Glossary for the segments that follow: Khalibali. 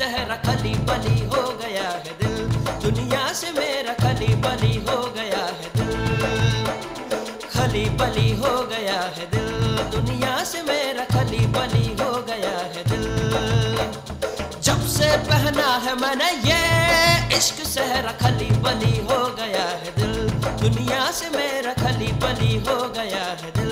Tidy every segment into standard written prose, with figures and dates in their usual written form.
मेरा खलीबली हो गया है दिल दुनिया से, मेरा खलीबली हो गया है दिल, खलीबली हो गया है दिल दुनिया से, मेरा खलीबली हो गया है दिल। जब से पहना है मैंने ये इश्क सहरा, खलीबली हो गया है दिल दुनिया से, मेरा खलीबली हो गया है दिल।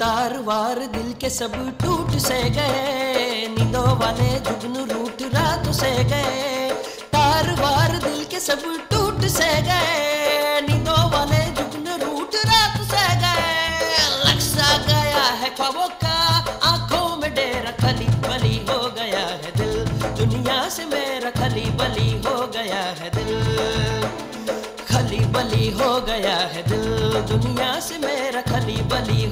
तारवार दिल के सब टूट से गए, नींदों वाले जुगन रूठ रात से गए, तारवार दिल के सब टूट से गए, नींदों वाले जुगन रूठ रात से गए, तारवार दिल के सब टूट से गए, नींदों वाले जुगन रूठ रात से गए। लग सा गया है ख्वाबों का आंखों में डेरा, खलीबली हो गया है दिल दुनिया से, मेरा खलीबली हो गया है दिल, खलीबली हो गया है दिल दुनिया से, मेरा खलीबली